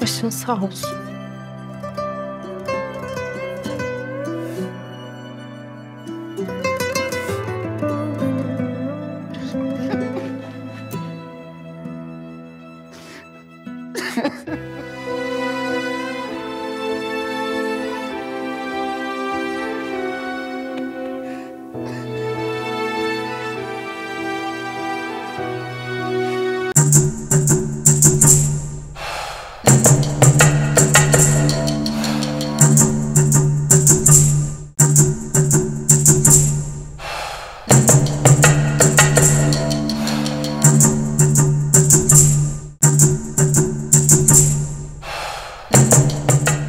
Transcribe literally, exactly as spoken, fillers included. Başın sağ olsun.